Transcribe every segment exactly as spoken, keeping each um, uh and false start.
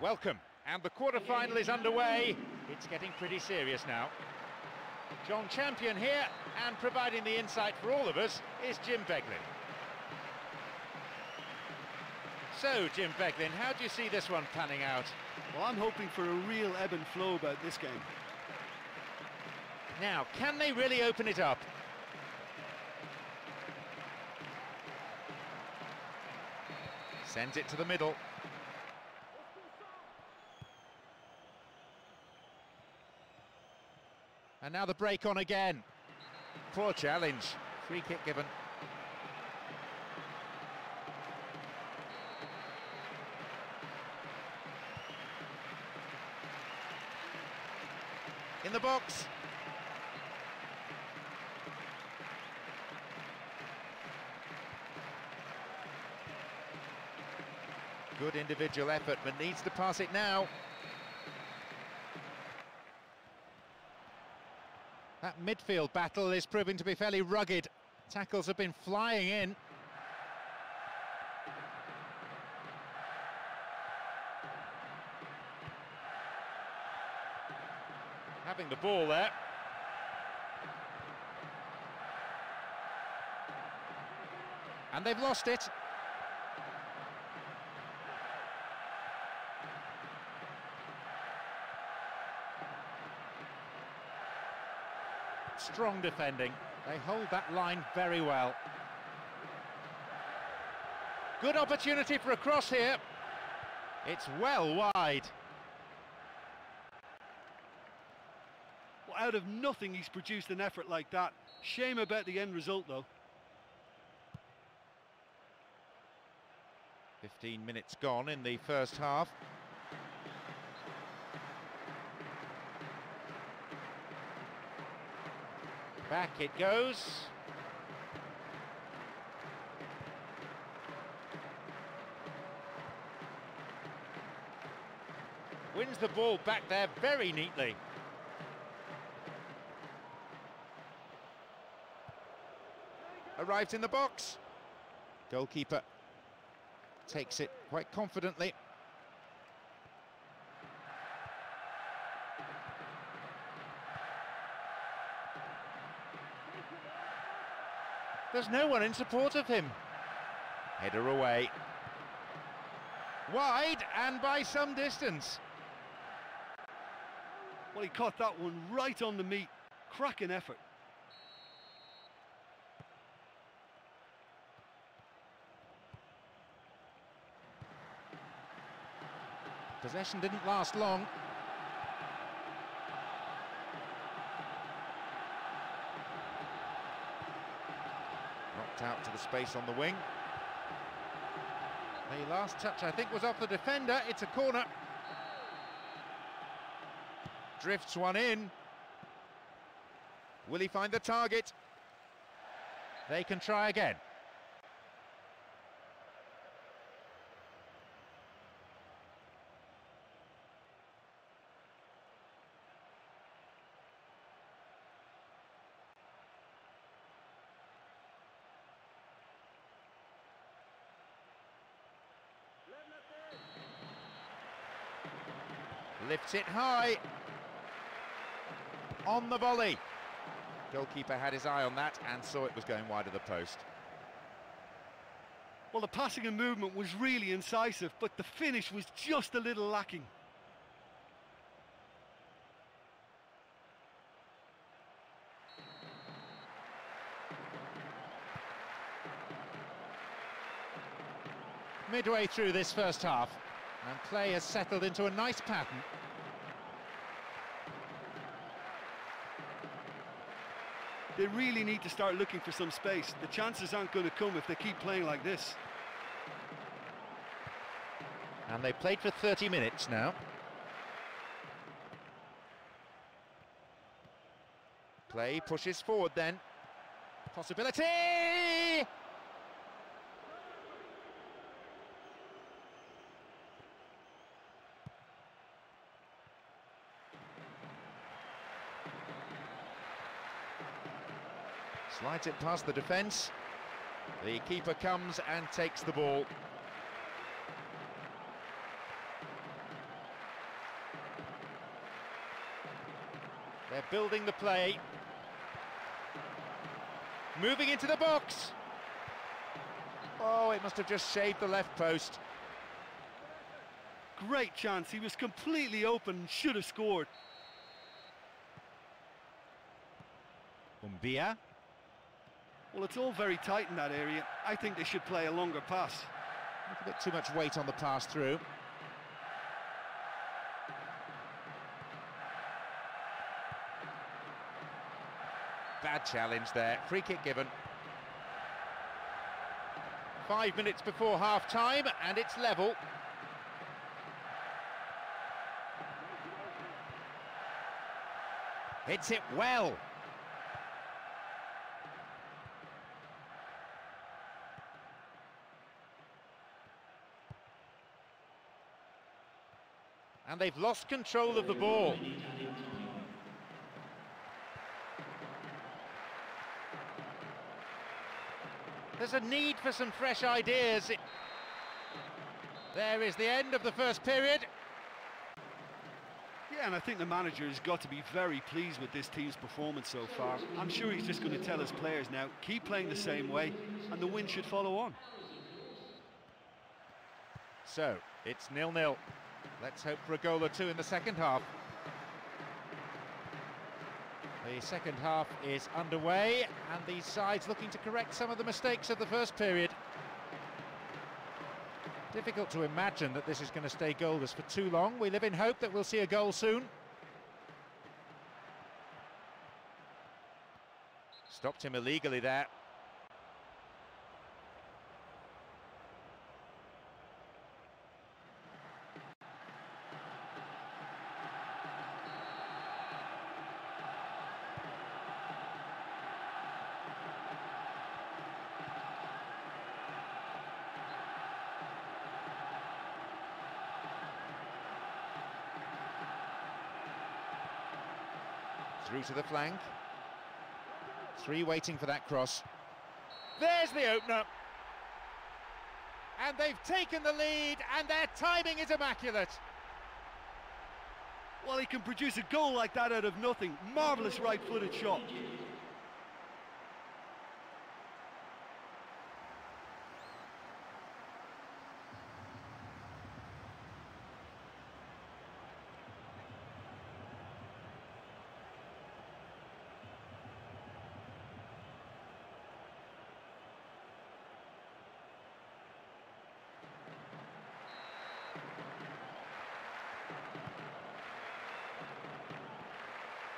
welcome. And the quarter-final is underway. It's getting pretty serious now. John Champion here, and providing the insight for all of us is Jim Beglin. So, Jim Beglin, how do you see this one panning out? Well, I'm hoping for a real ebb and flow about this game. Now, can they really open it up? Sends it to the middle. And now the break on again. Poor challenge. Free kick given. In the box. Good individual effort, but needs to pass it now. That midfield battle is proving to be fairly rugged. Tackles have been flying in. Having the ball there. And they've lost it. Strong defending. They hold that line very well. Good opportunity for a cross here. It's well wide. Well, out of nothing he's produced an effort like that. Shame about the end result though. fifteen minutes gone in the first half. Back it goes. Wins the ball back there very neatly. Arrives in the box. Goalkeeper takes it quite confidently. There's no one in support of him. Header away. Wide and by some distance. Well, he caught that one right on the meat. Cracking effort. Possession didn't last long. Out to the space on the wing. The last touch, I think, was off the defender. It's a corner. Drifts one in. Will he find the target? They can try again. Lifts it high. On the volley. Goalkeeper had his eye on that and saw it was going wide of the post. Well, the passing and movement was really incisive, but the finish was just a little lacking. Midway through this first half, and play has settled into a nice pattern. They really need to start looking for some space. The chances aren't going to come if they keep playing like this. And they played for thirty minutes now. Play pushes forward then. Possibility! Slides it past the defence. The keeper comes and takes the ball. They're building the play. Moving into the box. Oh, it must have just shaved the left post. Great chance. He was completely open, should have scored. Umbia. Well, it's all very tight in that area. I think they should play a longer pass. A bit too much weight on the pass through. Bad challenge there. Free kick given. Five minutes before half-time, and it's level. Hits it well. And they've lost control of the ball. There's a need for some fresh ideas. It... There is the end of the first period. Yeah, and I think the manager has got to be very pleased with this team's performance so far. I'm sure he's just going to tell his players now, keep playing the same way, and the win should follow on. So, it's nil nil. Let's hope for a goal or two in the second half. The second half is underway, and these sides looking to correct some of the mistakes of the first period. Difficult to imagine that this is going to stay goalless for too long. We live in hope that we'll see a goal soon. Stopped him illegally there. Through to the flank. Three waiting for that cross. There's the opener. And they've taken the lead, and their timing is immaculate. Well, he can produce a goal like that out of nothing. Marvellous right-footed shot.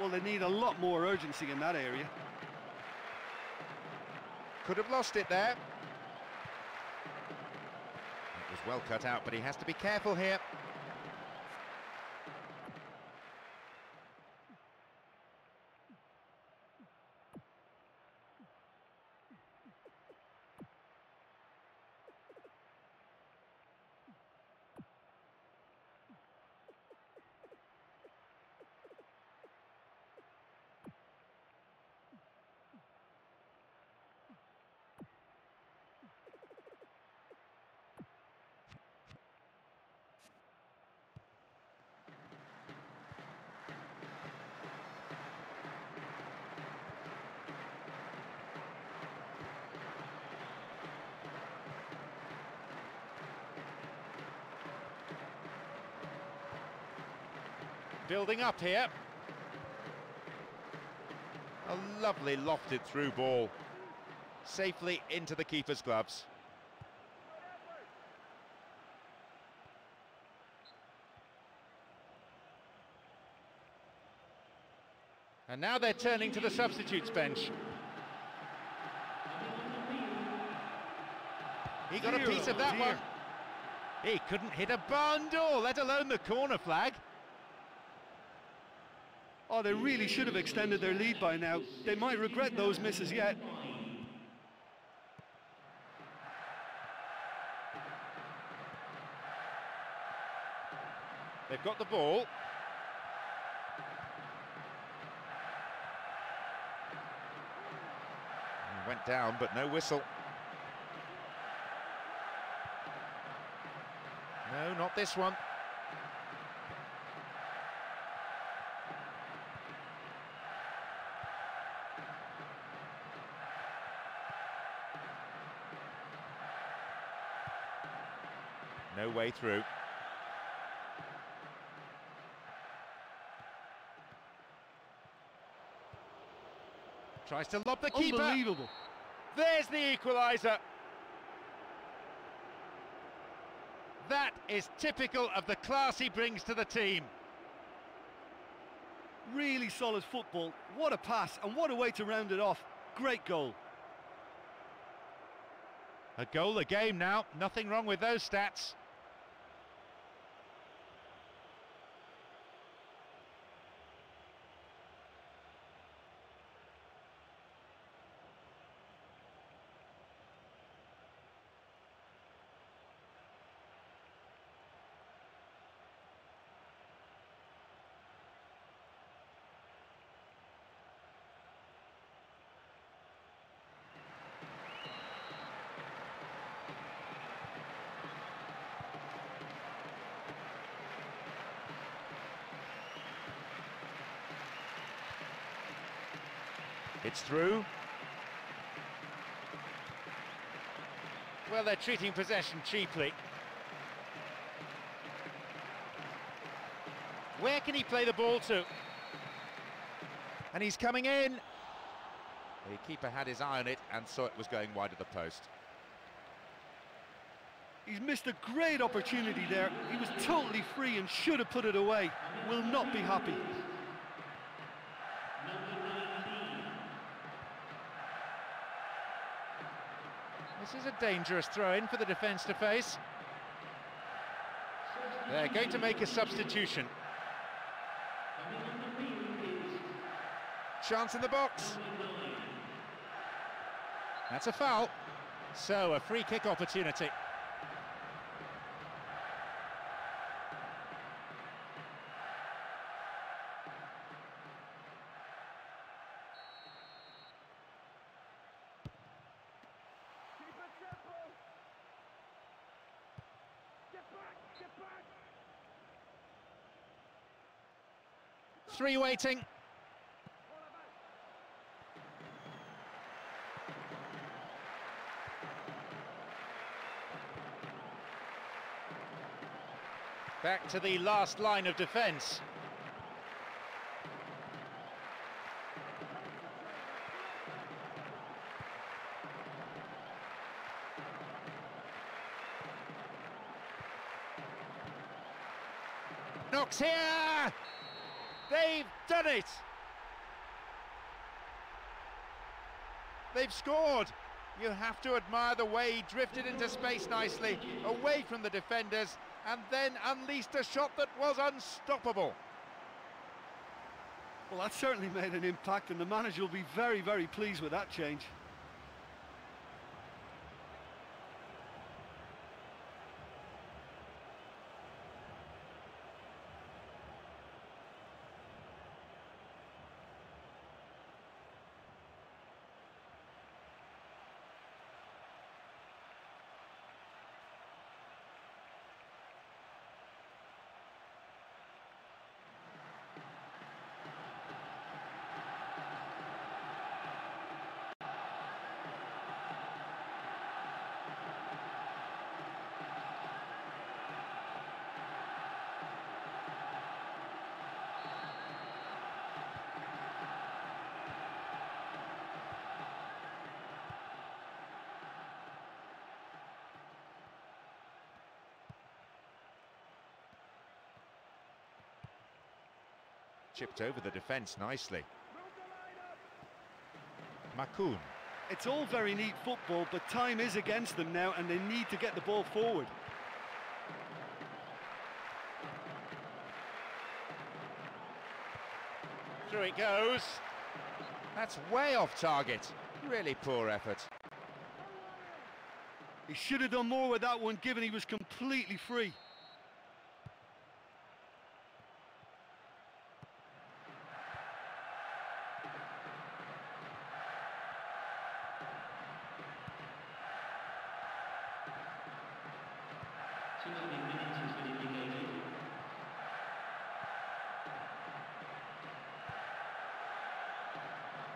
Well, they need a lot more urgency in that area. Could have lost it there. It was well cut out, but he has to be careful here. Building up here. A lovely lofted through ball. Safely into the keeper's gloves. And now they're turning to the substitutes bench. He got a piece of that one. He couldn't hit a barn door, let alone the corner flag. Oh, they really should have extended their lead by now. They might regret those misses yet. They've got the ball. Went down, but no whistle. No, not this one. No way through. Tries to lob the keeper. Unbelievable. There's the equaliser. That is typical of the class he brings to the team. Really solid football. What a pass, and what a way to round it off. Great goal. A goal a game now. Nothing wrong with those stats. It's through. Well, they're treating possession cheaply. Where can he play the ball to? And he's coming in. The keeper had his eye on it and saw it was going wide of the post. He's missed a great opportunity there. He was totally free and should have put it away. Will not be happy. This is a dangerous throw-in for the defence to face. They're going to make a substitution. Chance in the box. That's a foul. So, a free kick opportunity. Three waiting. Back to the last line of defence. Knocks here! They've done it! They've scored! You have to admire the way he drifted into space nicely, away from the defenders, and then unleashed a shot that was unstoppable. Well, that certainly made an impact, and the manager will be very, very pleased with that change. Chipped over the defence nicely. Makoun. It's all very neat football, but time is against them now, and they need to get the ball forward. Through it goes. That's way off target. Really poor effort. He should have done more with that one, given he was completely free.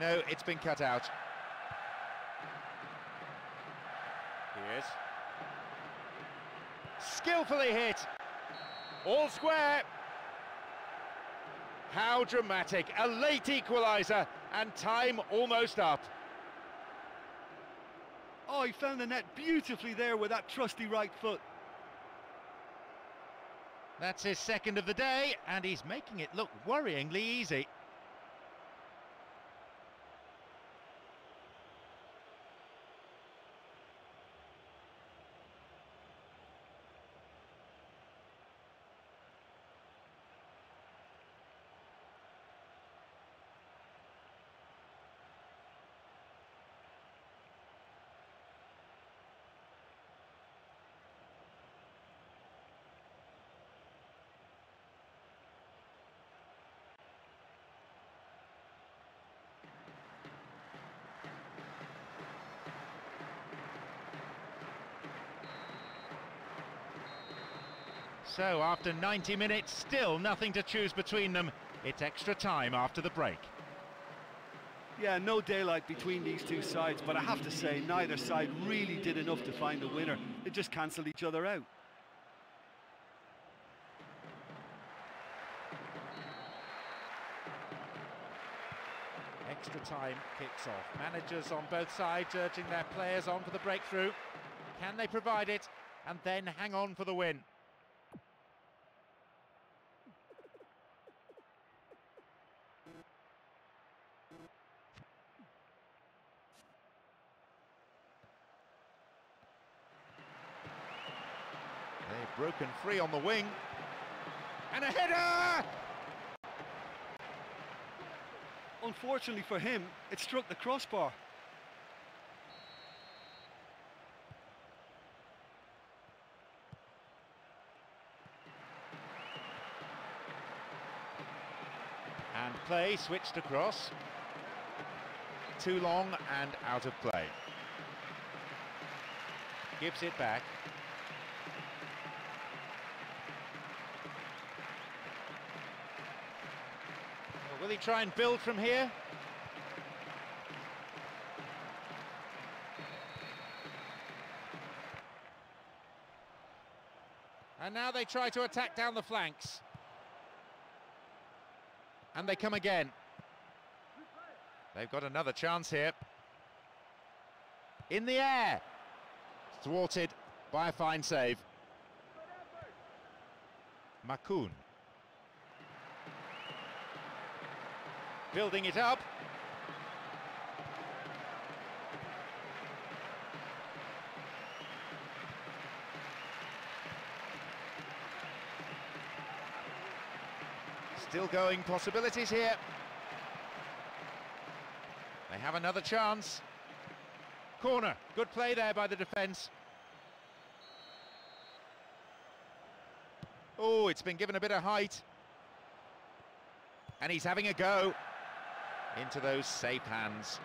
No, it's been cut out. He is. skillfully hit. All square. How dramatic, a late equaliser, and time almost up. Oh, he found the net beautifully there with that trusty right foot. That's his second of the day, and he's making it look worryingly easy. So, after ninety minutes, still nothing to choose between them. It's extra time after the break. Yeah, no daylight between these two sides, but I have to say, neither side really did enough to find a winner. They just cancelled each other out. Extra time kicks off. Managers on both sides urging their players on for the breakthrough. Can they provide it and then hang on for the win? They've broken free on the wing, and a header! Unfortunately for him, it struck the crossbar. And play switched across. Too long and out of play. Gives it back. Will he try and build from here? And now they try to attack down the flanks. And they come again. They've got another chance here. In the air. Thwarted by a fine save. Makoun. Building it up. Still going, possibilities here. They have another chance. Corner, good play there by the defence. Oh, it's been given a bit of height. And he's having a go. Into those safe hands.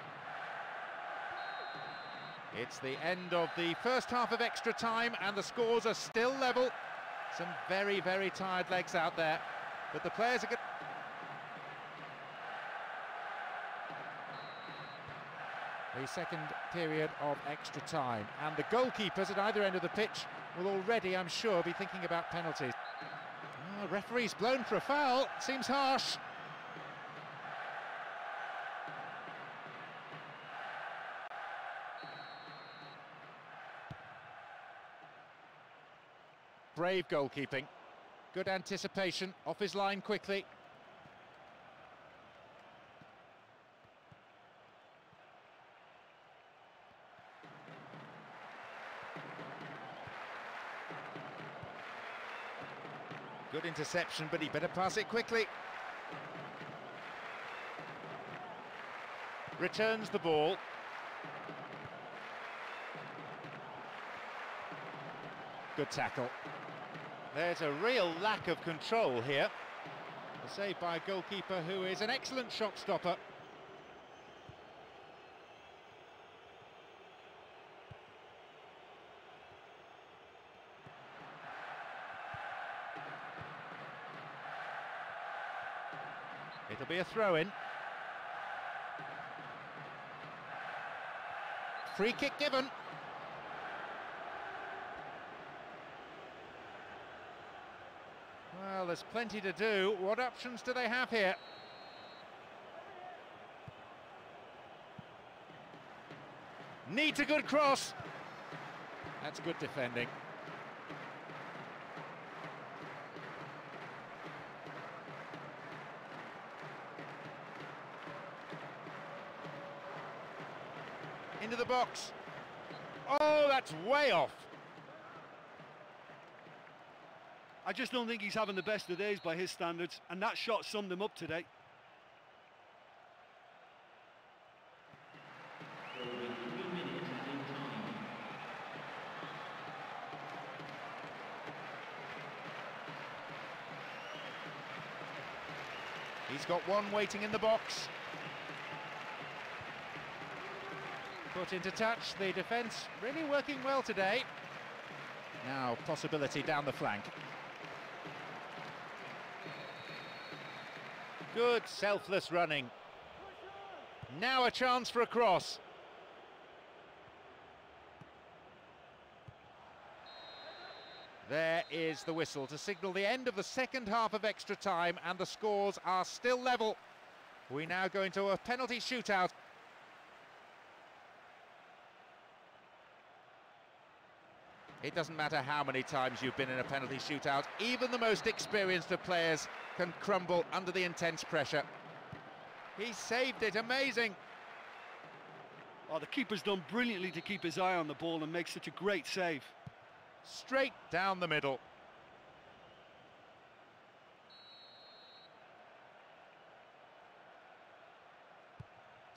It's the end of the first half of extra time, and the scores are still level. Some very, very tired legs out there, but the players are good. The second period of extra time, and the goalkeepers at either end of the pitch will already, I'm sure, be thinking about penalties. Oh, referee's blown for a foul, seems harsh. Brave goalkeeping, good anticipation, off his line quickly. Good interception, but he better pass it quickly. Returns the ball. Good tackle. There's a real lack of control here. A save by a goalkeeper who is an excellent shot stopper. It'll be a throw-in. Free kick given. Well, there's plenty to do. What options do they have here? Needs a good cross. That's good defending. Into the box. Oh, that's way off. I just don't think he's having the best of days by his standards, and that shot summed him up today. He's got one waiting in the box. Put into touch, the defence really working well today. Now, possibility down the flank. Good, selfless running. Now a chance for a cross. There is the whistle to signal the end of the second half of extra time, and the scores are still level. We now go into a penalty shootout. It doesn't matter how many times you've been in a penalty shootout, even the most experienced of players can crumble under the intense pressure. He saved it, amazing. Oh, the keeper's done brilliantly to keep his eye on the ball and make such a great save. Straight down the middle.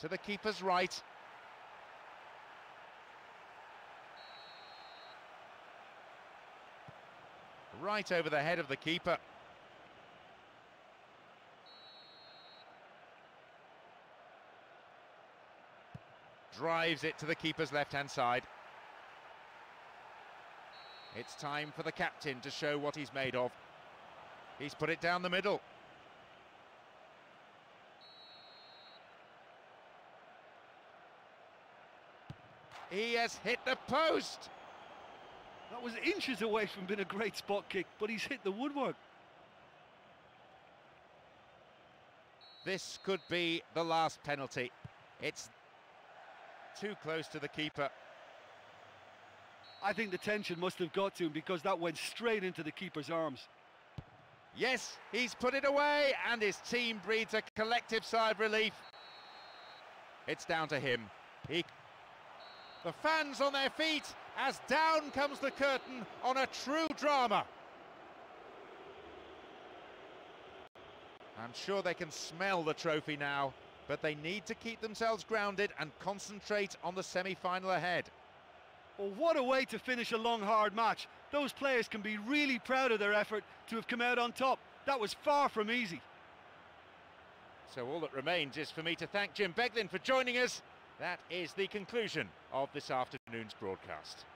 To the keeper's right. Right over the head of the keeper. Drives it to the keeper's left-hand side. It's time for the captain to show what he's made of. He's put it down the middle. He has hit the post! That was inches away from being a great spot kick, but he's hit the woodwork. This could be the last penalty. It's too close to the keeper. I think the tension must have got to him, because that went straight into the keeper's arms. Yes, he's put it away, and his team breathes a collective sigh of relief. It's down to him. He... The fans on their feet as down comes the curtain on a true drama. I'm sure they can smell the trophy now, but they need to keep themselves grounded and concentrate on the semi-final ahead. Well, what a way to finish a long, hard match. Those players can be really proud of their effort to have come out on top. That was far from easy. So all that remains is for me to thank Jim Beglin for joining us. That is the conclusion of this afternoon's broadcast.